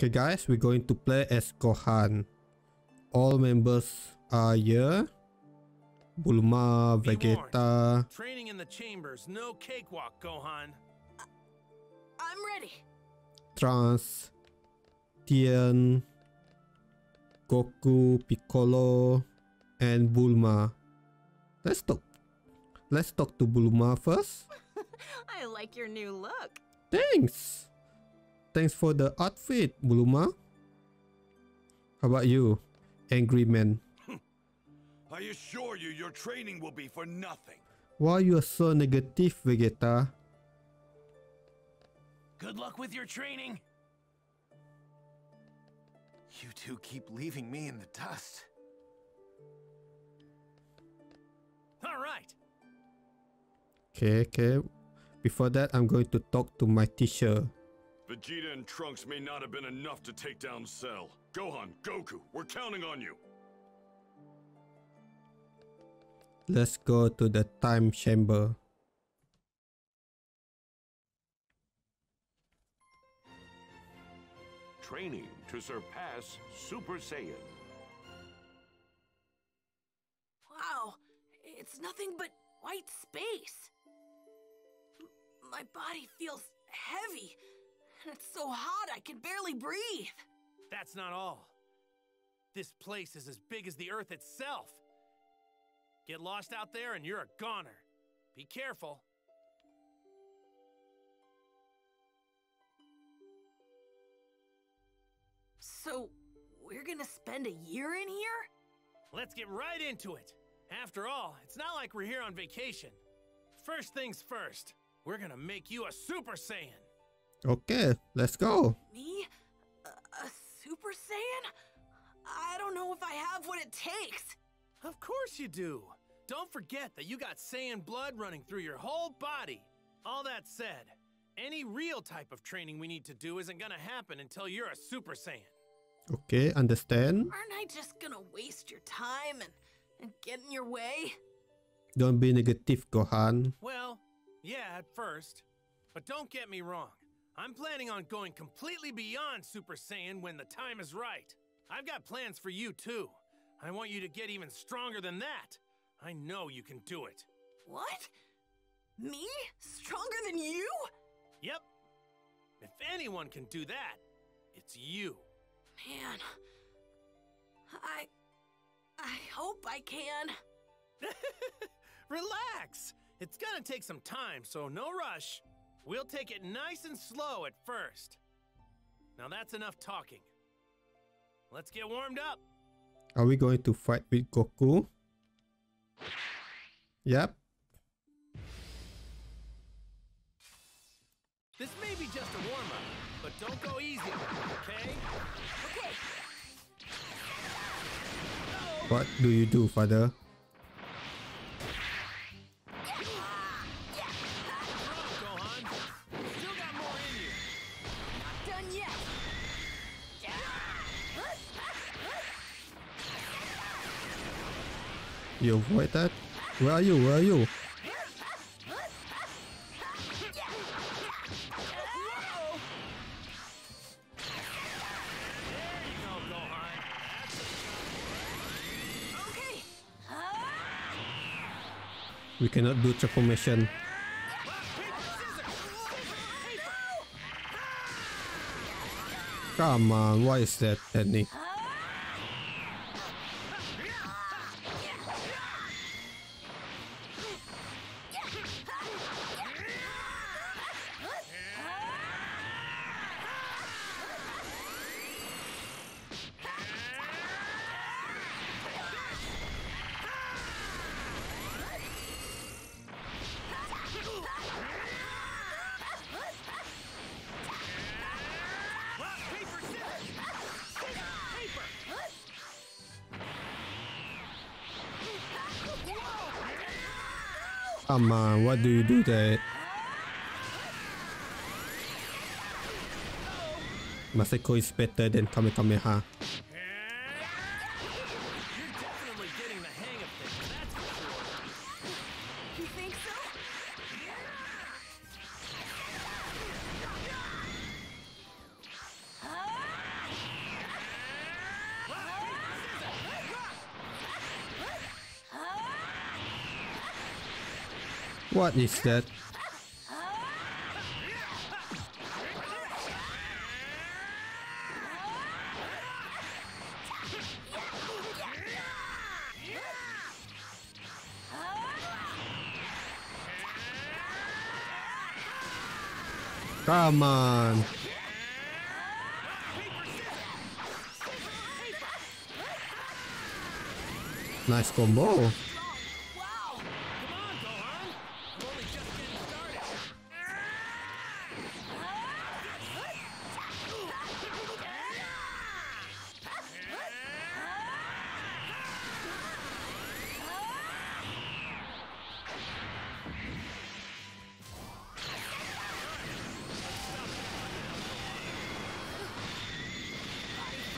Okay guys, we're going to play as Gohan. All members are here. Bulma, Vegeta. Training in the chambers, no cakewalk, Gohan. I'm ready. Trunks, Tien, Goku, Piccolo, and Bulma. Let's talk to Bulma first. I like your new look. Thanks. Thanks for the outfit, Bulma. How about you, angry man? I assure you, your training will be for nothing. Why you are so negative, Vegeta? Good luck with your training. You two keep leaving me in the dust. All right. Okay. Before that, I'm going to talk to my teacher. Vegeta and Trunks may not have been enough to take down Cell. Gohan, Goku, we're counting on you. Let's go to the time chamber. Training to surpass Super Saiyan. Wow, it's nothing but white space. My body feels heavy. And it's so hot I can barely breathe. That's not all. This place is as big as the Earth itself. Get lost out there and you're a goner. Be careful. So, we're gonna spend a year in here? Let's get right into it. After all, it's not like we're here on vacation. First things first, we're gonna make you a Super Saiyan. Okay, let's go. Me? A Super Saiyan? I don't know if I have what it takes. Of course you do. Don't forget that you got Saiyan blood running through your whole body. All that said, any real type of training we need to do isn't gonna happen until you're a Super Saiyan. Okay, understand? Aren't I just gonna waste your time and get in your way? Don't be negative, Gohan. Well, yeah, at first. But don't get me wrong. I'm planning on going completely beyond Super Saiyan when the time is right. I've got plans for you too. I want you to get even stronger than that. I know you can do it. What? Me? Stronger than you? Yep. If anyone can do that, it's you. Man. I hope I can. Relax. It's gonna take some time, so no rush. We'll take it nice and slow at first. Now that's enough talking. Let's get warmed up. Are we going to fight with Goku? Yep. This may be just a warm-up, but don't go easy, okay? Okay. What do you do, father? You avoid that? Where are you? Where are you? We cannot do transformation. Come on, why is that happening? Come on, what do you do that? Masako is better than Kamehameha. What is that? Come on. Nice combo. Wow. Come on, Gohan. We're only just getting started.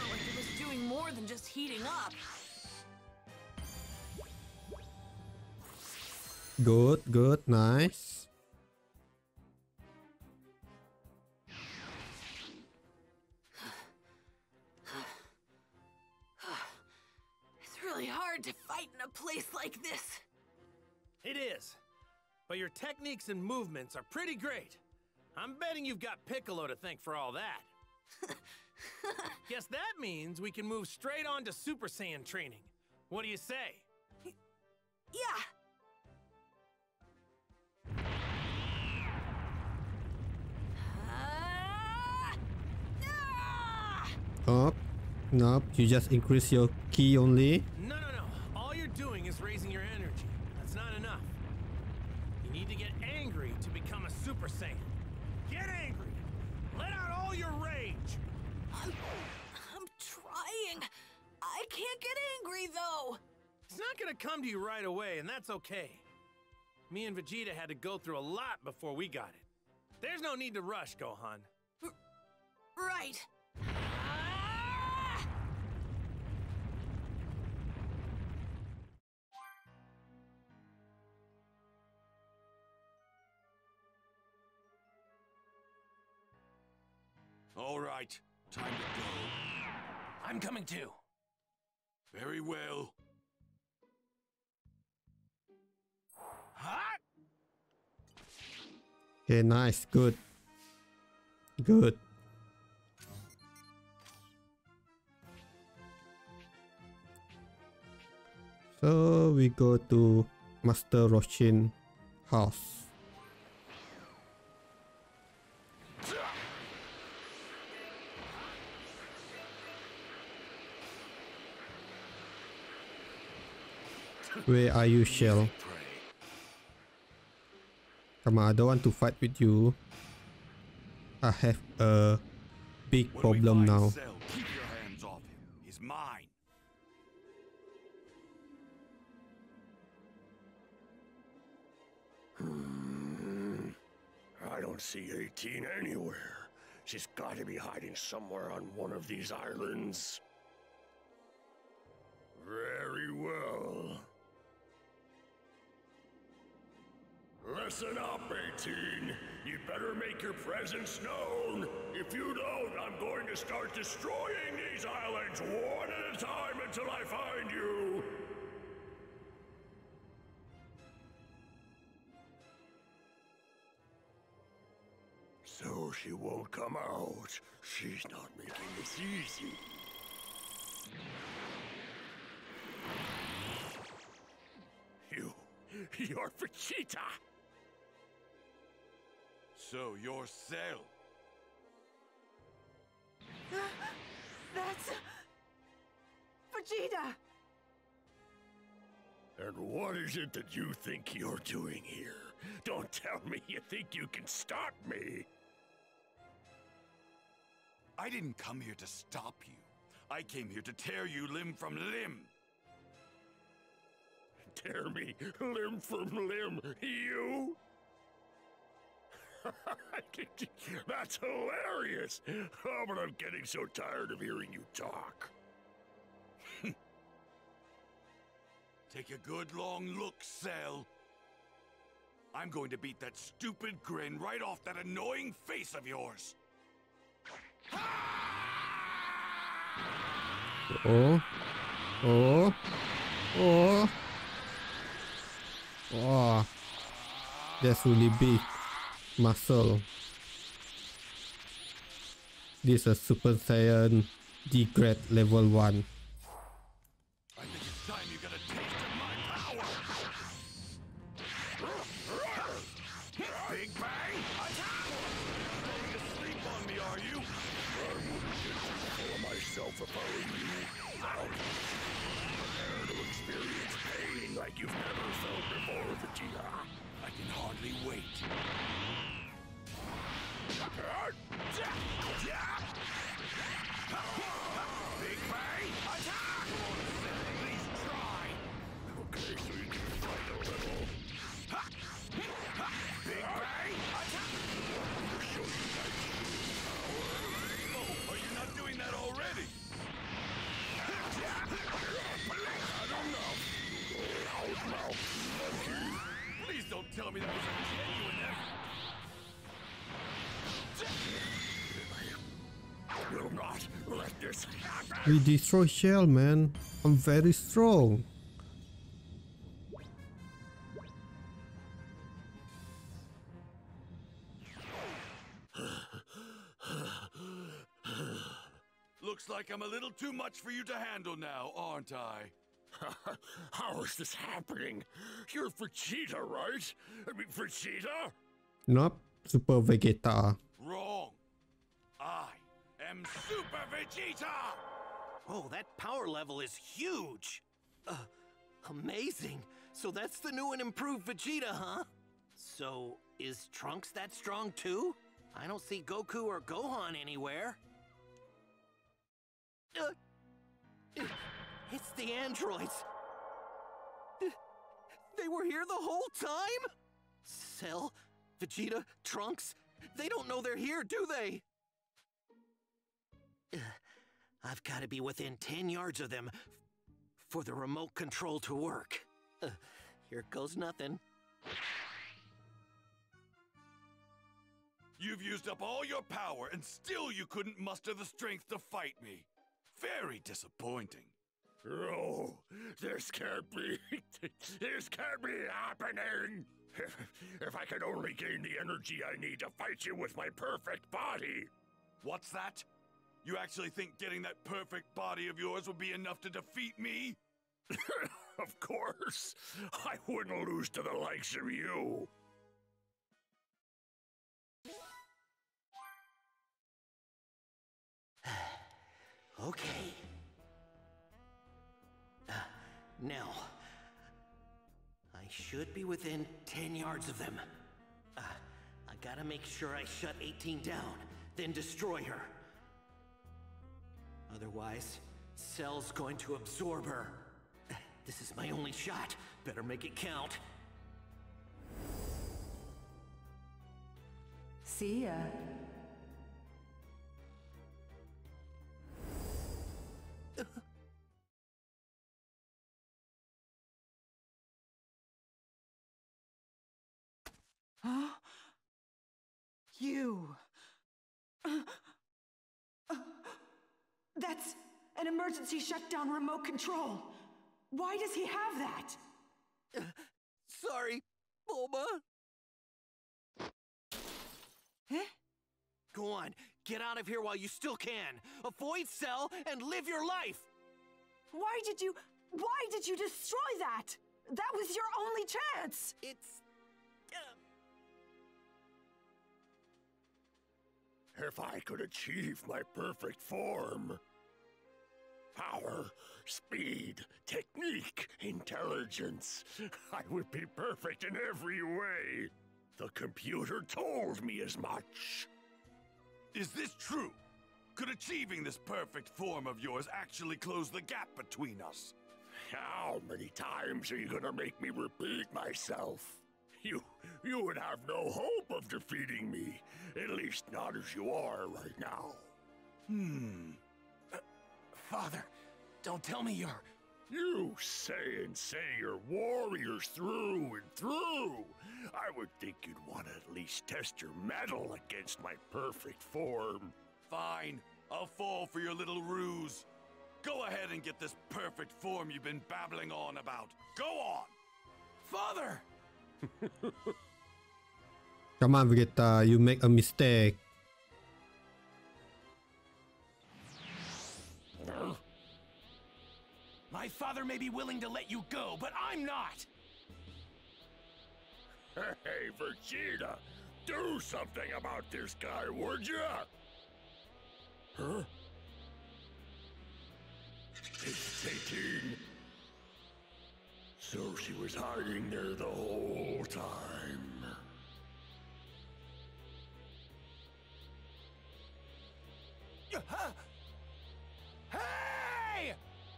It was doing more than just heating up. Good, good, nice. It's really hard to fight in a place like this. It is. But your techniques and movements are pretty great. I'm betting you've got Piccolo to thank for all that. Guess that means we can move straight on to Super Saiyan training. What do you say? Yeah. Up, nope, you just increase your ki only. No. All you're doing is raising your energy. That's not enough. You need to get angry to become a Super Saiyan. Get angry. Let out all your rage. I'm trying. I can't get angry, though. It's not going to come to you right away, and that's okay. Me and Vegeta had to go through a lot before we got it. There's no need to rush, Gohan. Right. All right, time to go. I'm coming too. Very well. Huh? Okay, nice, good. Good. So we go to Master Roshin's house. Where are you, Shell? Come on, I don't want to fight with you. I have a big problem now. Cell, keep your hands off him. He's mine. I don't see 18 anywhere. She's got to be hiding somewhere on one of these islands. Very well. Listen up, 18. You better make your presence known. If you don't, I'm going to start destroying these islands one at a time until I find you. So she won't come out. She's not making this easy. You're Vegeta! So you're Cell. That's... Vegeta! And what is it that you think you're doing here? Don't tell me you think you can stop me! I didn't come here to stop you. I came here to tear you limb from limb. Tear me limb from limb, you? That's hilarious. Oh, but I'm getting so tired of hearing you talk. Take a good long look, Cell. I'm going to beat that stupid grin right off that annoying face of yours. Oh. That's really big muscle. This is Super Saiyan D grade level 1. I think it's time you got a taste of my power. Big bang! Attack! Going to sleep on me, are you? I wouldn't just kill myself if I were you. Prepare to experience pain like you've never felt before, Vegeta. I can hardly wait. Big bang! Attack! Please try! Okay, so you can fight a little. Big bang! Attack! I'm gonna show you my true power. Oh, are you not doing that already? Please don't tell me that was a genuine effort. Will not let this happen. We destroy Shell, man. I'm very strong. Looks like I'm a little too much for you to handle now, aren't I? How is this happening? You're Vegeta, right? I mean, Vegeta? Nope, Super Vegeta. Wrong. I am Super Vegeta! Oh, that power level is huge! Amazing! So that's the new and improved Vegeta, huh? So, is Trunks that strong too? I don't see Goku or Gohan anywhere. It's the androids! They were here the whole time?! Cell, Vegeta, Trunks, they don't know they're here, do they? I've got to be within 10 yards of them for the remote control to work. Here goes nothing. You've used up all your power and still you couldn't muster the strength to fight me. Very disappointing. Oh, this can't be happening. If I could only gain the energy I need to fight you with my perfect body. What's that? You actually think getting that perfect body of yours would be enough to defeat me? Of course. I wouldn't lose to the likes of you. Okay. Now, I should be within 10 yards of them. I gotta make sure I shut 18 down, then destroy her. Otherwise, Cell's going to absorb her. This is my only shot. Better make it count. See ya. Huh? You. That's an emergency shutdown remote control. Why does he have that? Sorry, Bulma. Eh? Go on, get out of here while you still can. Avoid Cell and live your life. Why did you destroy that? That was your only chance. It's... If I could achieve my perfect form. Power, speed, technique, intelligence. I would be perfect in every way. The computer told me as much. Is this true? Could achieving this perfect form of yours actually close the gap between us? How many times are you gonna make me repeat myself? You would have no hope of defeating me. At least not as you are right now. Father, don't tell me you're... You say you're warriors through and through. I would think you'd want to at least test your mettle against my perfect form. Fine, I'll fall for your little ruse. Go ahead and get this perfect form you've been babbling on about. Go on! Father! Come on, Vegeta, you make a mistake. My father may be willing to let you go, but I'm not! Hey, Vegeta! Do something about this guy, would ya? Huh? It's 18. So she was hiding there the whole time. Hey!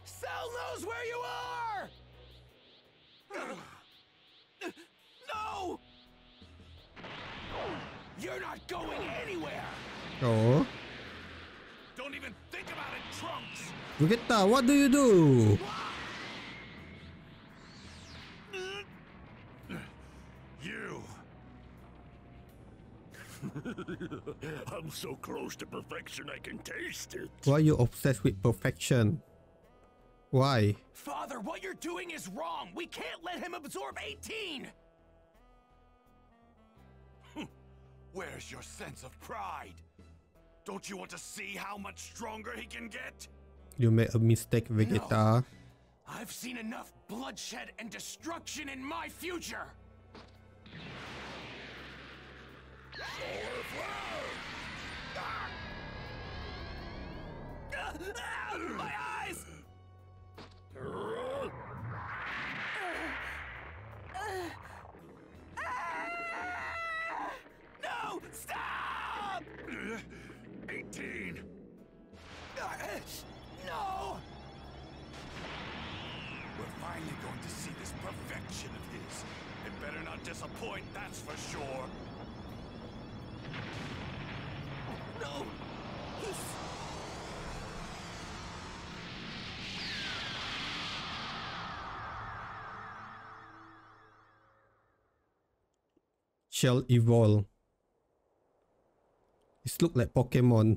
Cell knows where you are! No! You're not going anywhere! Oh. Don't even think about it, Trunks! Vegeta, what do you do? You! I'm so close to perfection, I can taste it! Why are you obsessed with perfection? Why? Father, what you're doing is wrong! We can't let him absorb 18! Where's your sense of pride? Don't you want to see how much stronger he can get? You made a mistake, Vegeta. No. I've seen enough bloodshed and destruction in my future. My eyes! No! Stop! 18. No! We're finally going to see this perfection of his. It better not disappoint, that's for sure. No! He's... Shall evolve. This looks like Pokemon.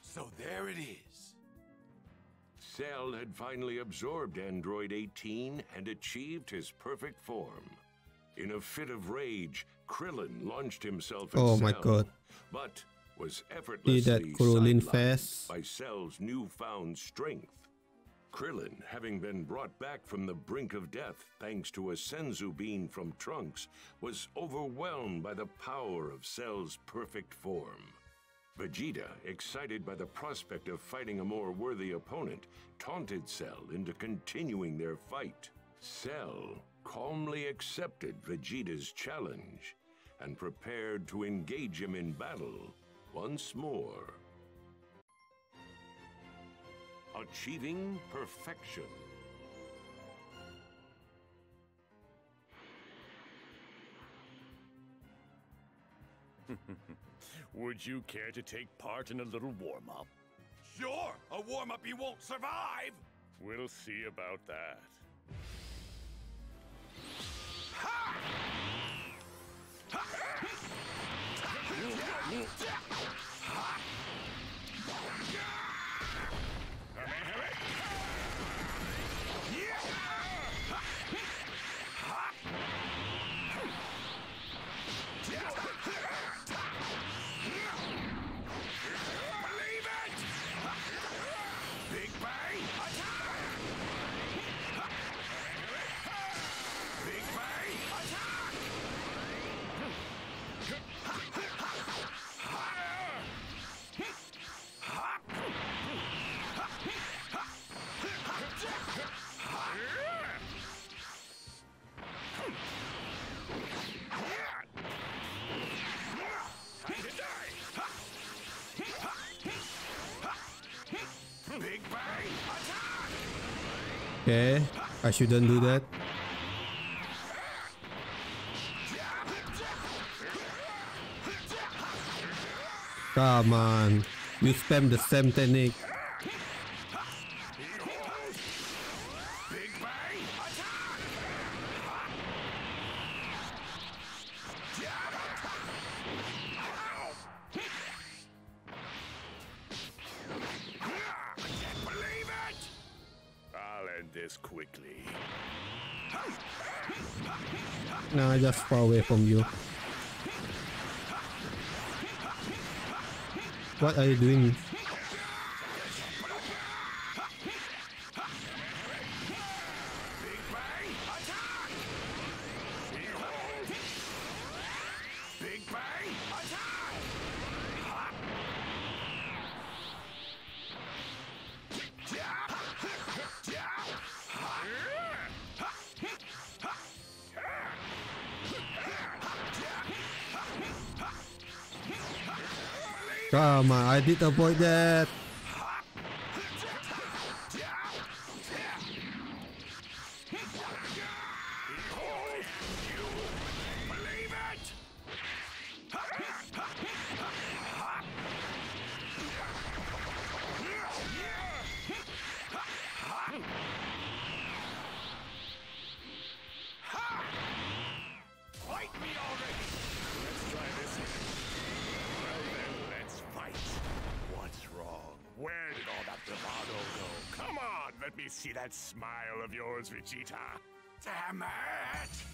So there it is. Cell had finally absorbed Android 18 and achieved his perfect form. In a fit of rage, Krillin launched himself at Cell, my God. But was effortlessly sidelined by Cell's newfound strength. Krillin, having been brought back from the brink of death thanks to a Senzu bean from Trunks, was overwhelmed by the power of Cell's perfect form. Vegeta, excited by the prospect of fighting a more worthy opponent, taunted Cell into continuing their fight. Cell calmly accepted Vegeta's challenge and prepared to engage him in battle once more. Achieving perfection. Would you care to take part in a little warm-up? Sure! A warm-up you won't survive! We'll see about that. Ha! Okay, I shouldn't do that. Come on, you spam the same technique. this quickly. Nah, just far away from you. What are you doing? Come on, I did avoid that. See that smile of yours, Vegeta? Damn it!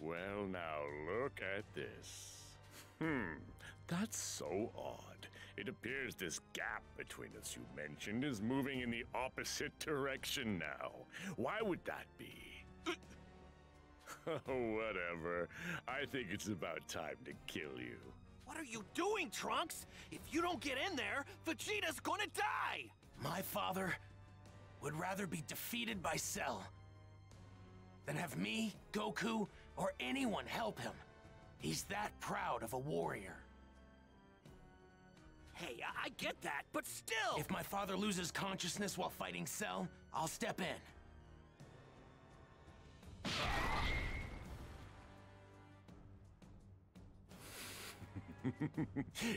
Well, now look at this. That's so odd. It appears this gap between us you mentioned is moving in the opposite direction now. Why would that be? Whatever. I think it's about time to kill you. What are you doing, Trunks? If you don't get in there, Vegeta's gonna die! My father would rather be defeated by Cell than have me, Goku, or anyone help him. He's that proud of a warrior. Hey, I get that, but still! If my father loses consciousness while fighting Cell, I'll step in.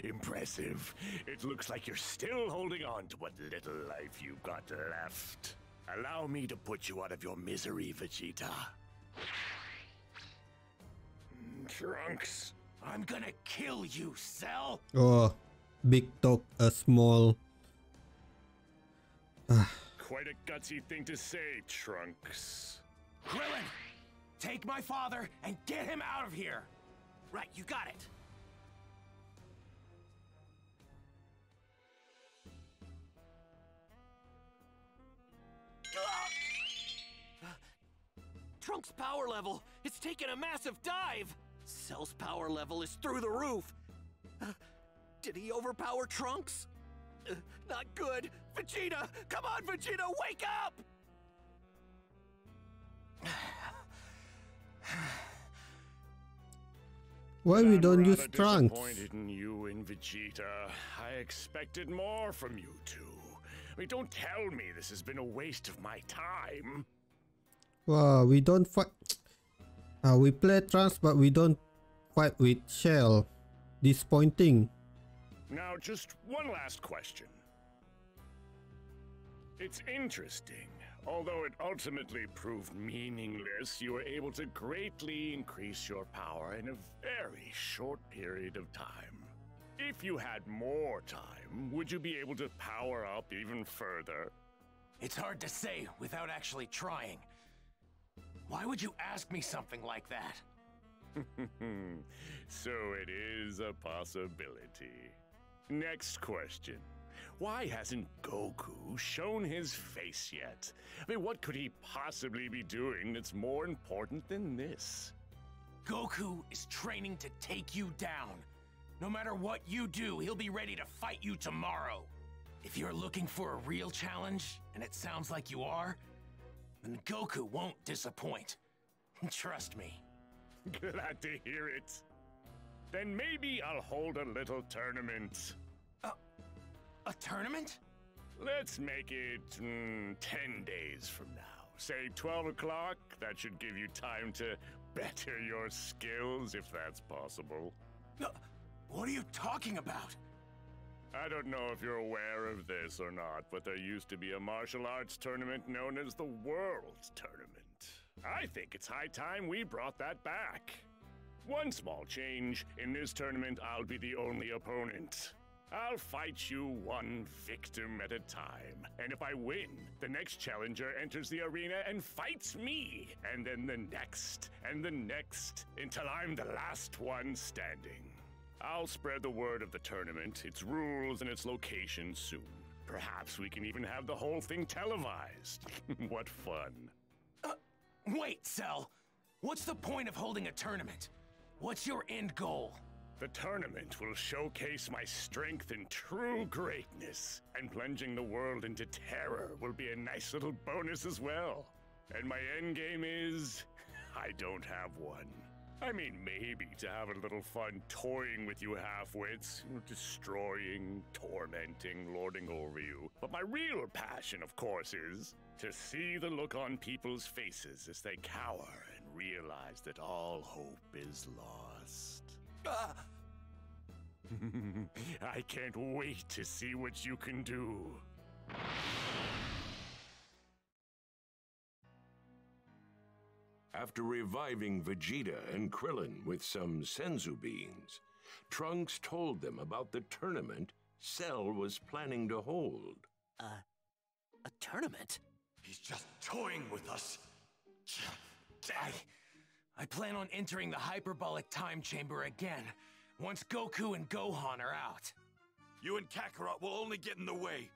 Impressive. It looks like you're still holding on to what little life you've got left. Allow me to put you out of your misery, Vegeta. Trunks, I'm gonna kill you, Cell. Oh, big talk, a small. Quite a gutsy thing to say, Trunks. Krillin, take my father and get him out of here. Right, you got it. Trunks' power level, it's taken a massive dive. Cell's power level is through the roof. Did he overpower Trunks? Not good. Vegeta, come on, Vegeta, wake up! Why we don't use Trunks? I'm disappointed in you and Vegeta. I expected more from you two. I mean, don't tell me this has been a waste of my time. Wow, we don't fight. We play Trunks, but we don't fight with Cell. Disappointing. Now, just one last question. It's interesting. Although it ultimately proved meaningless, you were able to greatly increase your power in a very short period of time. If you had more time, would you be able to power up even further? It's hard to say without actually trying. Why would you ask me something like that? So it is a possibility. Next question. Why hasn't Goku shown his face yet? I mean, what could he possibly be doing that's more important than this? Goku is training to take you down. No matter what you do, he'll be ready to fight you tomorrow. If you're looking for a real challenge, and it sounds like you are, then Goku won't disappoint. Trust me. Glad to hear it. Then maybe I'll hold a little tournament. A tournament? Let's make it 10 days from now. Say 12 o'clock. That should give you time to better your skills, if that's possible. No. What are you talking about? I don't know if you're aware of this or not, but there used to be a martial arts tournament known as the World Tournament. I think it's high time we brought that back. One small change, in this tournament I'll be the only opponent. I'll fight you one victim at a time, and if I win, the next challenger enters the arena and fights me, and then the next, until I'm the last one standing. I'll spread the word of the tournament, its rules, and its location soon. Perhaps we can even have the whole thing televised. What fun. Wait, Cell! What's the point of holding a tournament? What's your end goal? The tournament will showcase my strength and true greatness, and plunging the world into terror will be a nice little bonus as well. And my end game is... I don't have one. I mean, maybe to have a little fun toying with you half-wits, destroying, tormenting, lording over you. But my real passion, of course, is to see the look on people's faces as they cower and realize that all hope is lost. I can't wait to see what you can do. After reviving Vegeta and Krillin with some Senzu beans, Trunks told them about the tournament Cell was planning to hold. A tournament? He's just toying with us. I plan on entering the hyperbolic time chamber again, once Goku and Gohan are out. You and Kakarot will only get in the way.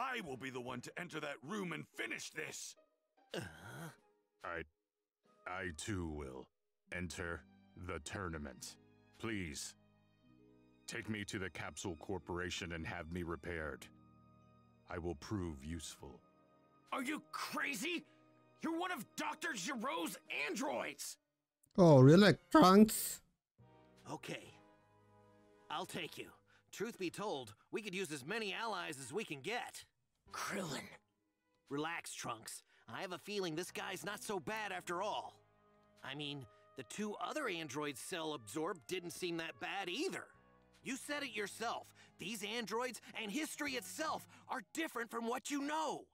I will be the one to enter that room and finish this. I too will enter the tournament. Please, take me to the Capsule Corporation and have me repaired. I will prove useful. Are you crazy? You're one of Dr. Giroux's androids! Oh, really, Trunks? Okay. I'll take you. Truth be told, we could use as many allies as we can get. Krillin. Relax, Trunks. I have a feeling this guy's not so bad after all. I mean, the two other androids Cell absorbed didn't seem that bad either. You said it yourself. These androids and history itself are different from what you know.